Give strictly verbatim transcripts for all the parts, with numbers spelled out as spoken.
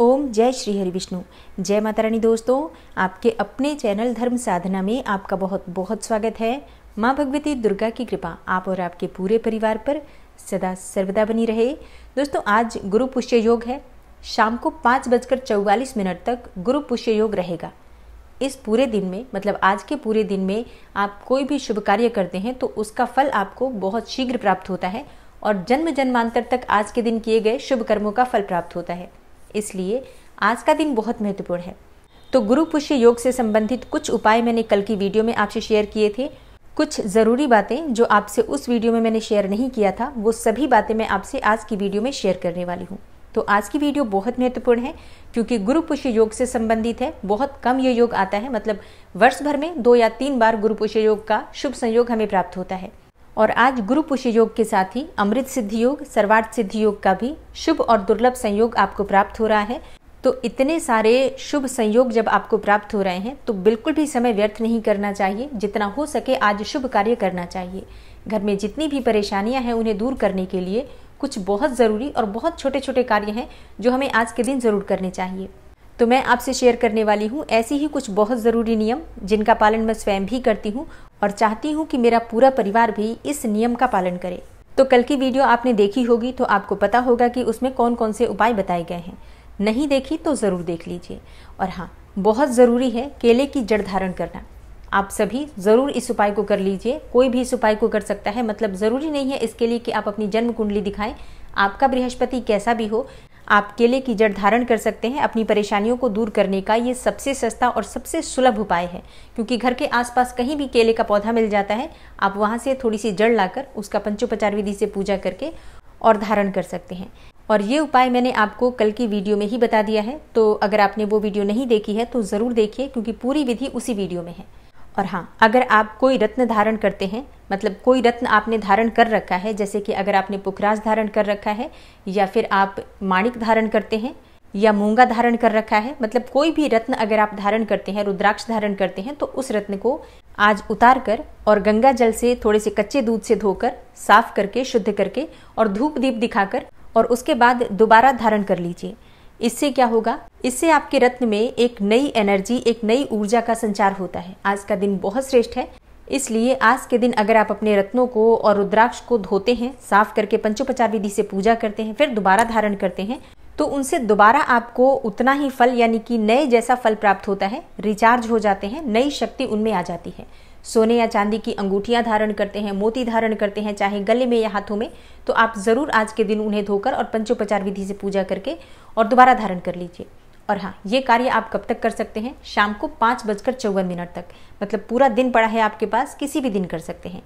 ओम जय श्री हरि विष्णु। जय माता रानी। दोस्तों, आपके अपने चैनल धर्म साधना में आपका बहुत बहुत स्वागत है। माँ भगवती दुर्गा की कृपा आप और आपके पूरे परिवार पर सदा सर्वदा बनी रहे। दोस्तों, आज गुरु पुष्य योग है। शाम को पाँच बजकर चौवालीस मिनट तक गुरु पुष्य योग रहेगा। इस पूरे दिन में, मतलब आज के पूरे दिन में, आप कोई भी शुभ कार्य करते हैं तो उसका फल आपको बहुत शीघ्र प्राप्त होता है और जन्म जन्मांतर तक आज के दिन किए गए शुभ कर्मों का फल प्राप्त होता है। इसलिए आज का दिन बहुत महत्वपूर्ण है। तो गुरु पुष्य योग से संबंधित कुछ उपाय मैंने कल की वीडियो में आपसे शेयर किए थे। कुछ ज़रूरी बातें जो आपसे उस वीडियो में मैंने शेयर नहीं किया था, वो सभी बातें मैं आपसे आज की वीडियो में शेयर करने वाली हूँ। तो आज की वीडियो बहुत महत्वपूर्ण है क्योंकि गुरु पुष्य योग से संबंधित है। बहुत कम ये योग आता है, मतलब वर्ष भर में दो या तीन बार गुरु पुष्य योग का शुभ संयोग हमें प्राप्त होता है। और आज गुरु पुष्य योग के साथ ही अमृत सिद्धि योग, सर्वार्थ सिद्धि योग का भी शुभ और दुर्लभ संयोग आपको प्राप्त हो रहा है। तो इतने सारे शुभ संयोग जब आपको प्राप्त हो रहे हैं तो बिल्कुल भी समय व्यर्थ नहीं करना चाहिए। जितना हो सके आज शुभ कार्य करना चाहिए। घर में जितनी भी परेशानियां हैं उन्हें दूर करने के लिए कुछ बहुत ज़रूरी और बहुत छोटे छोटे कार्य हैं जो हमें आज के दिन ज़रूर करने चाहिए। तो मैं आपसे शेयर करने वाली हूँ ऐसी ही कुछ बहुत ज़रूरी नियम जिनका पालन मैं स्वयं भी करती हूँ और चाहती हूँ कि मेरा पूरा परिवार भी इस नियम का पालन करे। तो कल की वीडियो आपने देखी होगी तो आपको पता होगा कि उसमें कौन कौन से उपाय बताए गए हैं। नहीं देखी तो ज़रूर देख लीजिए। और हाँ, बहुत ज़रूरी है केले की जड़ धारण करना। आप सभी ज़रूर इस उपाय को कर लीजिए। कोई भी इस उपाय को कर सकता है। मतलब ज़रूरी नहीं है इसके लिए कि आप अपनी जन्म कुंडली दिखाएं। आपका बृहस्पति कैसा भी हो, आप केले की जड़ धारण कर सकते हैं। अपनी परेशानियों को दूर करने का ये सबसे सस्ता और सबसे सुलभ उपाय है, क्योंकि घर के आसपास कहीं भी केले का पौधा मिल जाता है। आप वहाँ से थोड़ी सी जड़ लाकर उसका पंचोपचार विधि से पूजा करके और धारण कर सकते हैं। और ये उपाय मैंने आपको कल की वीडियो में ही बता दिया है। तो अगर आपने वो वीडियो नहीं देखी है तो ज़रूर देखिए, क्योंकि पूरी विधि उसी वीडियो में है। और हाँ, अगर आप कोई रत्न धारण करते हैं, मतलब कोई रत्न आपने धारण कर रखा है, जैसे कि अगर आपने पुखराज धारण कर रखा है या फिर आप माणिक धारण करते हैं या मूंगा धारण कर रखा है, मतलब कोई भी रत्न अगर आप धारण करते हैं, रुद्राक्ष धारण करते हैं, तो उस रत्न को आज उतार कर और गंगा जल से थोड़े से कच्चे दूध से धोकर साफ करके शुद्ध करके और धूप दीप दिखाकर और उसके बाद दोबारा धारण कर लीजिए। इससे क्या होगा? इससे आपके रत्न में एक नई एनर्जी, एक नई ऊर्जा का संचार होता है। आज का दिन बहुत श्रेष्ठ है, इसलिए आज के दिन अगर आप अपने रत्नों को और रुद्राक्ष को धोते हैं, साफ करके पंचोपचार विधि से पूजा करते हैं, फिर दोबारा धारण करते हैं, तो उनसे दोबारा आपको उतना ही फल, यानी कि नए जैसा फल प्राप्त होता है। रिचार्ज हो जाते हैं, नई शक्ति उनमें आ जाती है। सोने या चांदी की अंगूठियां धारण करते हैं, मोती धारण करते हैं, चाहे गले में या हाथों में, तो आप ज़रूर आज के दिन उन्हें धोकर और पंचोपचार विधि से पूजा करके और दोबारा धारण कर लीजिए। और हाँ, ये कार्य आप कब तक कर सकते हैं? शाम को पाँच बजकर चौवन मिनट तक। मतलब पूरा दिन पड़ा है आपके पास, किसी भी दिन कर सकते हैं।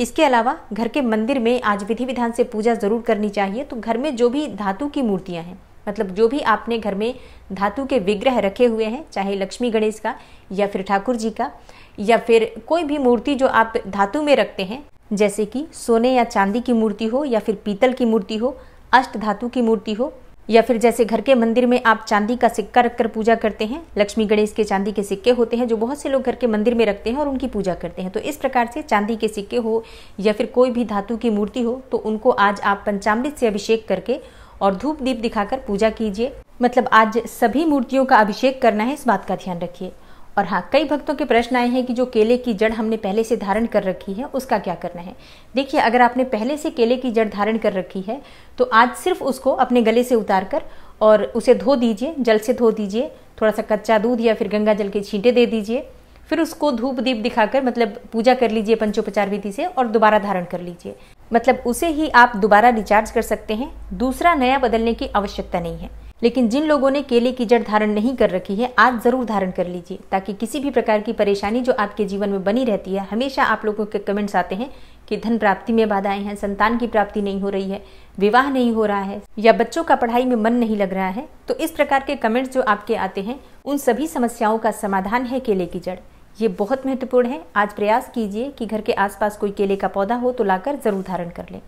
इसके अलावा घर के मंदिर में आज विधि विधान से पूजा ज़रूर करनी चाहिए। तो घर में जो भी धातु की मूर्तियाँ हैं, मतलब जो भी आपने घर में धातु के विग्रह रखे हुए हैं, चाहे लक्ष्मी गणेश का या फिर ठाकुर जी का, या फिर कोई भी मूर्ति जो आप धातु में रखते हैं, जैसे कि सोने या चांदी की मूर्ति हो या फिर पीतल की मूर्ति हो, अष्ट धातु की मूर्ति हो, या फिर जैसे घर के मंदिर में आप चांदी का सिक्का रखकर पूजा करते हैं। लक्ष्मी गणेश के चांदी के सिक्के होते हैं जो बहुत से लोग घर के मंदिर में रखते हैं और उनकी पूजा करते हैं। तो इस प्रकार से चांदी के सिक्के हो या फिर कोई भी धातु की मूर्ति हो, तो उनको आज आप पंचामृत से अभिषेक करके और धूप दीप दिखाकर पूजा कीजिए। मतलब आज सभी मूर्तियों का अभिषेक करना है, इस बात का ध्यान रखिए। और हाँ, कई भक्तों के प्रश्न आए हैं कि जो केले की जड़ हमने पहले से धारण कर रखी है उसका क्या करना है। देखिए, अगर आपने पहले से केले की जड़ धारण कर रखी है तो आज सिर्फ उसको अपने गले से उतारकर और उसे धो दीजिए, जल से धो दीजिए, थोड़ा सा कच्चा दूध या फिर गंगा जल के छींटे दे दीजिए, फिर उसको धूप दीप दिखाकर मतलब पूजा कर लीजिए पंचोपचार विधि से और दोबारा धारण कर लीजिए। मतलब उसे ही आप दोबारा रिचार्ज कर सकते हैं। दूसरा नया बदलने की आवश्यकता नहीं है। लेकिन जिन लोगों ने केले की जड़ धारण नहीं कर रखी है, आज ज़रूर धारण कर लीजिए, ताकि किसी भी प्रकार की परेशानी जो आपके जीवन में बनी रहती है। हमेशा आप लोगों के कमेंट्स आते हैं कि धन प्राप्ति में बाधाएं हैं, संतान की प्राप्ति नहीं हो रही है, विवाह नहीं हो रहा है या बच्चों का पढ़ाई में मन नहीं लग रहा है। तो इस प्रकार के कमेंट्स जो आपके आते हैं, उन सभी समस्याओं का समाधान है केले की जड़। ये बहुत महत्वपूर्ण है। आज प्रयास कीजिए कि घर के आसपास कोई केले का पौधा हो तो लाकर ज़रूर धारण कर लें।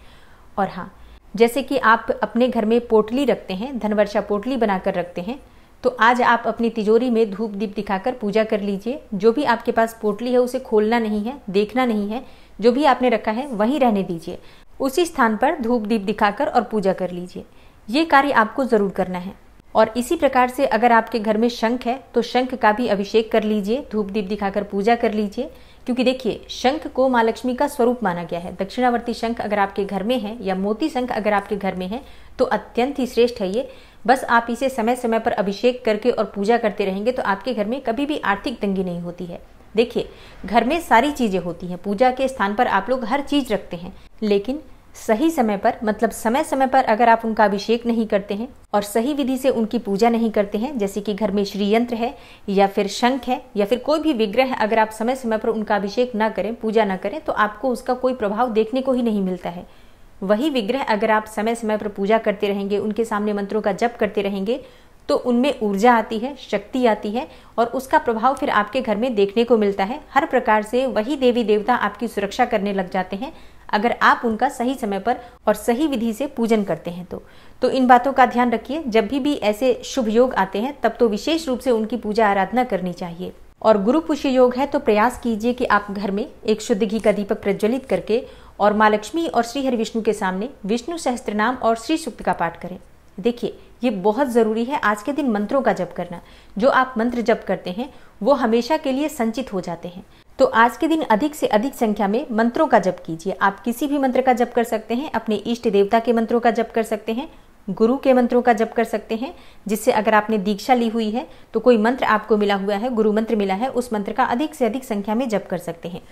और हाँ, जैसे कि आप अपने घर में पोटली रखते हैं, धनवर्षा पोटली बनाकर रखते हैं, तो आज आप अपनी तिजोरी में धूप दीप दिखाकर पूजा कर लीजिए। जो भी आपके पास पोटली है उसे खोलना नहीं है, देखना नहीं है। जो भी आपने रखा है वहीं रहने दीजिए। उसी स्थान पर धूप दीप दिखाकर और पूजा कर लीजिए। ये कार्य आपको ज़रूर करना है। और इसी प्रकार से अगर आपके घर में शंख है तो शंख का भी अभिषेक कर लीजिए, धूप दीप दिखाकर पूजा कर लीजिए। क्योंकि देखिए शंख को माँ लक्ष्मी का स्वरूप माना गया है। दक्षिणावर्ती शंख अगर आपके घर में है या मोती शंख अगर आपके घर में है तो अत्यंत ही श्रेष्ठ है ये। बस आप इसे समय समय पर अभिषेक करके और पूजा करते रहेंगे तो आपके घर में कभी भी आर्थिक तंगी नहीं होती है। देखिए घर में सारी चीज़ें होती हैं, पूजा के स्थान पर आप लोग हर चीज़ रखते हैं, लेकिन सही समय पर मतलब समय समय पर अगर आप उनका अभिषेक नहीं करते हैं और सही विधि से उनकी पूजा नहीं करते हैं, जैसे कि घर में श्रीयंत्र है या फिर शंख है या फिर कोई भी विग्रह है, अगर आप समय समय पर उनका अभिषेक ना करें, पूजा ना करें, तो आपको उसका कोई प्रभाव देखने को ही नहीं मिलता है। वही विग्रह अगर आप समय समय पर पूजा करते रहेंगे, उनके सामने मंत्रों का जप करते रहेंगे तो उनमें ऊर्जा आती है, शक्ति आती है और उसका प्रभाव फिर आपके घर में देखने को मिलता है। हर प्रकार से वही देवी देवता आपकी सुरक्षा करने लग जाते हैं अगर आप उनका सही समय पर और सही विधि से पूजन करते हैं। तो तो इन बातों का ध्यान रखिए। जब भी भी ऐसे शुभ योग आते हैं तब तो विशेष रूप से उनकी पूजा आराधना करनी चाहिए। और गुरु पुष्य योग है तो प्रयास कीजिए कि आप घर में एक शुद्ध घी का दीपक प्रज्वलित करके और माँ लक्ष्मी और श्री हरि विष्णु के सामने विष्णु सहस्त्रनाम और श्री सूक्त का पाठ करें। देखिए ये बहुत ज़रूरी है आज के दिन मंत्रों का जप करना। जो आप मंत्र जप करते हैं वो हमेशा के लिए संचित हो जाते हैं। तो आज के दिन अधिक से अधिक संख्या में मंत्रों का जप कीजिए। आप किसी भी मंत्र का जप कर सकते हैं, अपने इष्ट देवता के मंत्रों का जप कर सकते हैं, गुरु के मंत्रों का जप कर सकते हैं, जिससे अगर आपने दीक्षा ली हुई है तो कोई मंत्र आपको मिला हुआ है, गुरु मंत्र मिला है, उस मंत्र का अधिक से अधिक संख्या में जप कर सकते हैं।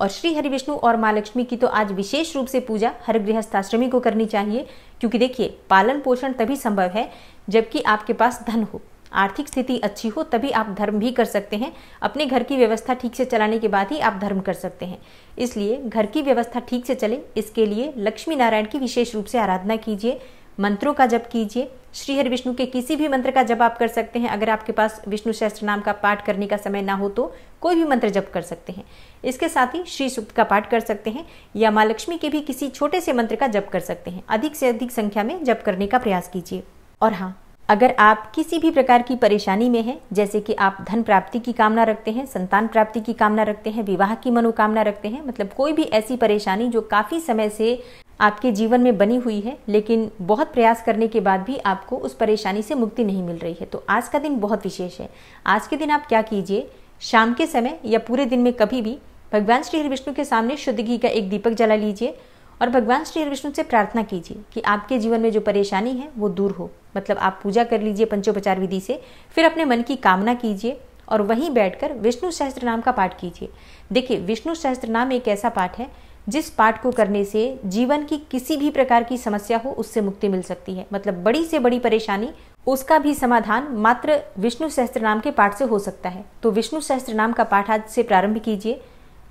और श्री हरि विष्णु और माँ लक्ष्मी की तो आज विशेष रूप से पूजा हर गृहस्थाश्रमी को करनी चाहिए। क्योंकि देखिए पालन पोषण तभी संभव है जबकि आपके पास धन हो, आर्थिक स्थिति अच्छी हो, तभी आप धर्म भी कर सकते हैं। अपने घर की व्यवस्था ठीक से चलाने के बाद ही आप धर्म कर सकते हैं। इसलिए घर की व्यवस्था ठीक से चले इसके लिए लक्ष्मी नारायण की विशेष रूप से आराधना कीजिए, मंत्रों का जप कीजिए। श्री हरि विष्णु के किसी भी मंत्र का जप आप कर सकते हैं। अगर आपके पास विष्णु सहस्त्र नाम का पाठ करने का समय ना हो तो कोई भी मंत्र जप कर सकते हैं। इसके साथ ही श्री सूक्त का पाठ कर सकते हैं या माँ लक्ष्मी के भी किसी छोटे से मंत्र का जप कर सकते हैं। अधिक से अधिक संख्या में जप करने का प्रयास कीजिए। और हाँ, अगर आप किसी भी प्रकार की परेशानी में हैं, जैसे कि आप धन प्राप्ति की कामना रखते हैं, संतान प्राप्ति की कामना रखते हैं, विवाह की मनोकामना रखते हैं, मतलब कोई भी ऐसी परेशानी जो काफ़ी समय से आपके जीवन में बनी हुई है लेकिन बहुत प्रयास करने के बाद भी आपको उस परेशानी से मुक्ति नहीं मिल रही है, तो आज का दिन बहुत विशेष है। आज के दिन आप क्या कीजिए, शाम के समय या पूरे दिन में कभी भी भगवान श्री हरि विष्णु के सामने शुद्ध घी का एक दीपक जला लीजिए और भगवान श्री हरि विष्णु से प्रार्थना कीजिए कि आपके जीवन में जो परेशानी है वो दूर हो। मतलब आप पूजा कर लीजिए पंचोपचार विधि से, फिर अपने मन की कामना कीजिए और वहीं बैठकर विष्णु सहस्त्रनाम का पाठ कीजिए। देखिए विष्णु सहस्त्रनाम एक ऐसा पाठ है जिस पाठ को करने से जीवन की किसी भी प्रकार की समस्या हो उससे मुक्ति मिल सकती है। मतलब बड़ी से बड़ी परेशानी उसका भी समाधान मात्र विष्णु सहस्त्रनाम के पाठ से हो सकता है। तो विष्णु सहस्त्रनाम का पाठ आज से प्रारंभ कीजिए।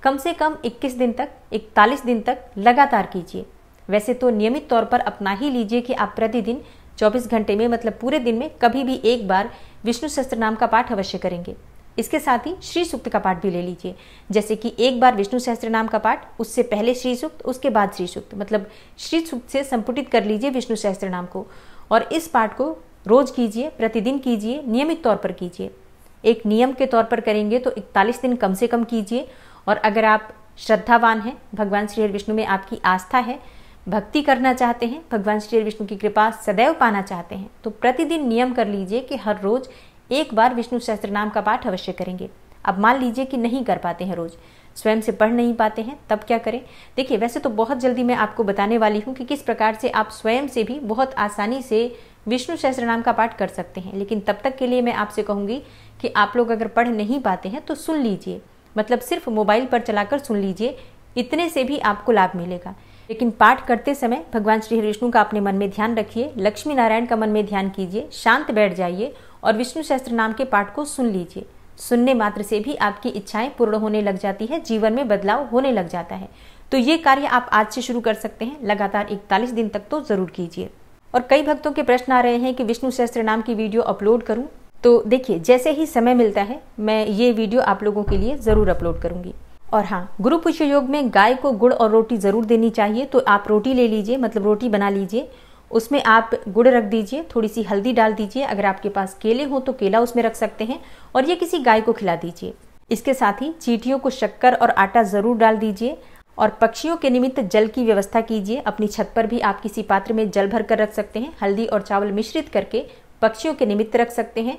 कम से कम इक्कीस दिन तक, इकतालीस दिन तक लगातार कीजिए। वैसे तो नियमित तौर पर अपना ही लीजिए कि आप प्रतिदिन चौबीस घंटे में मतलब पूरे दिन में कभी भी एक बार विष्णु सहस्त्रनाम का पाठ अवश्य करेंगे। इसके साथ ही श्री सूक्त का पाठ भी ले लीजिए, जैसे कि एक बार विष्णु सहस्त्रनाम का पाठ, उससे पहले श्री सूक्त, उसके बाद श्री सूक्त, मतलब श्री सूक्त से संपुटित कर लीजिए विष्णु सहस्त्रनाम को। और इस पाठ को रोज कीजिए, प्रतिदिन कीजिए, नियमित तौर पर कीजिए। एक नियम के तौर पर करेंगे तो इकतालीस दिन कम से कम कीजिए। और अगर आप श्रद्धावान हैं, भगवान श्री हरि विष्णु में आपकी आस्था है, भक्ति करना चाहते हैं, भगवान श्री हरि विष्णु की कृपा सदैव पाना चाहते हैं, तो प्रतिदिन नियम कर लीजिए कि हर रोज एक बार विष्णु सहस्त्रनाम का पाठ अवश्य करेंगे। अब मान लीजिए कि नहीं कर पाते हैं, रोज स्वयं से पढ़ नहीं पाते हैं, तब क्या करें। देखिए वैसे तो बहुत जल्दी मैं आपको बताने वाली हूँ कि किस प्रकार से आप स्वयं से भी बहुत आसानी से विष्णु सहस्त्रनाम का पाठ कर सकते हैं। लेकिन तब तक के लिए मैं आपसे कहूँगी कि आप लोग अगर पढ़ नहीं पाते हैं तो सुन लीजिए, मतलब सिर्फ मोबाइल पर चलाकर सुन लीजिए, इतने से भी आपको लाभ मिलेगा। लेकिन पाठ करते समय भगवान श्री हरि विष्णु का अपने मन में ध्यान रखिए, लक्ष्मी नारायण का मन में ध्यान कीजिए, शांत बैठ जाइए और विष्णु सहस्त्र नाम के पाठ को सुन लीजिए। सुनने मात्र से भी आपकी इच्छाएं पूर्ण होने लग जाती है, जीवन में बदलाव होने लग जाता है। तो ये कार्य आप आज से शुरू कर सकते हैं, लगातार इकतालीस दिन तक तो जरूर कीजिए। और कई भक्तों के प्रश्न आ रहे हैं कि विष्णु सहस्त्र नाम की वीडियो अपलोड करूँ, तो देखिए जैसे ही समय मिलता है मैं ये वीडियो आप लोगों के लिए ज़रूर अपलोड करूँगी। और हाँ, गुरु पुष्य योग में गाय को गुड़ और रोटी ज़रूर देनी चाहिए। तो आप रोटी ले लीजिए, मतलब रोटी बना लीजिए, उसमें आप गुड़ रख दीजिए, थोड़ी सी हल्दी डाल दीजिए, अगर आपके पास केले हो तो केला उसमें रख सकते हैं, और ये किसी गाय को खिला दीजिए। इसके साथ ही चींटियों को शक्कर और आटा ज़रूर डाल दीजिए। और पक्षियों के निमित्त जल की व्यवस्था कीजिए। अपनी छत पर भी आप किसी पात्र में जल भर कर रख सकते हैं। हल्दी और चावल मिश्रित करके पक्षियों के निमित्त रख सकते हैं।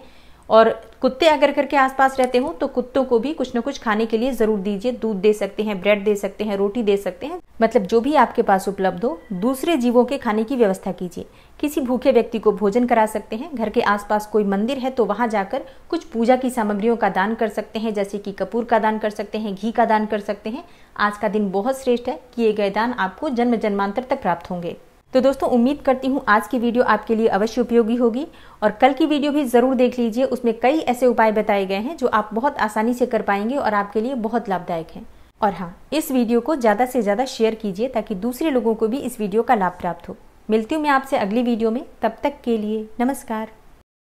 और कुत्ते अगर घर के आसपास रहते हो तो कुत्तों को भी कुछ ना कुछ खाने के लिए ज़रूर दीजिए। दूध दे सकते हैं, ब्रेड दे सकते हैं, रोटी दे सकते हैं, मतलब जो भी आपके पास उपलब्ध हो। दूसरे जीवों के खाने की व्यवस्था कीजिए। किसी भूखे व्यक्ति को भोजन करा सकते हैं। घर के आसपास कोई मंदिर है तो वहाँ जाकर कुछ पूजा की सामग्रियों का दान कर सकते हैं, जैसे कि कपूर का दान कर सकते हैं, घी का दान कर सकते हैं। आज का दिन बहुत श्रेष्ठ है, किए गए दान आपको जन्म जन्मांतर तक प्राप्त होंगे। तो दोस्तों उम्मीद करती हूँ आज की वीडियो आपके लिए अवश्य उपयोगी होगी, और कल की वीडियो भी ज़रूर देख लीजिए। उसमें कई ऐसे उपाय बताए गए हैं जो आप बहुत आसानी से कर पाएंगे और आपके लिए बहुत लाभदायक हैं। और हाँ, इस वीडियो को ज़्यादा से ज़्यादा शेयर कीजिए ताकि दूसरे लोगों को भी इस वीडियो का लाभ प्राप्त हो। मिलती हूँ मैं आपसे अगली वीडियो में, तब तक के लिए नमस्कार।